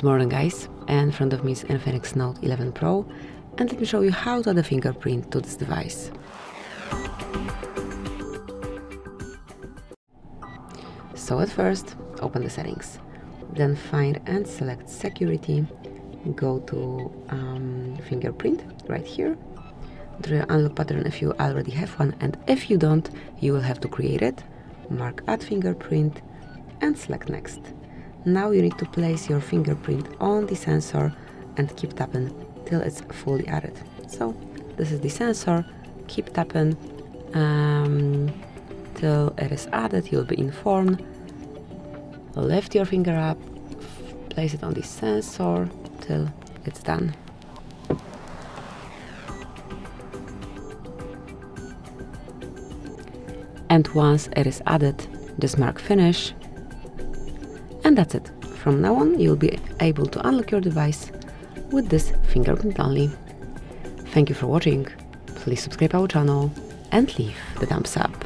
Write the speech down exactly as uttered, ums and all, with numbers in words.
Good morning guys, in front of me is Infinix Note eleven Pro and let me show you how to add a fingerprint to this device. So at first open the settings, then find and select security, go to um, fingerprint right here, draw your unlock pattern if you already have one, and if you don't you will have to create it, mark add fingerprint and select next. Now you need to place your fingerprint on the sensor and keep tapping till it's fully added. So this is the sensor, keep tapping um, till it is added, you'll be informed. Lift your finger up, place it on the sensor till it's done. And once it is added, just mark finish. And that's it. From now on, you'll be able to unlock your device with this fingerprint only. Thank you for watching. Please subscribe our channel and leave the thumbs up.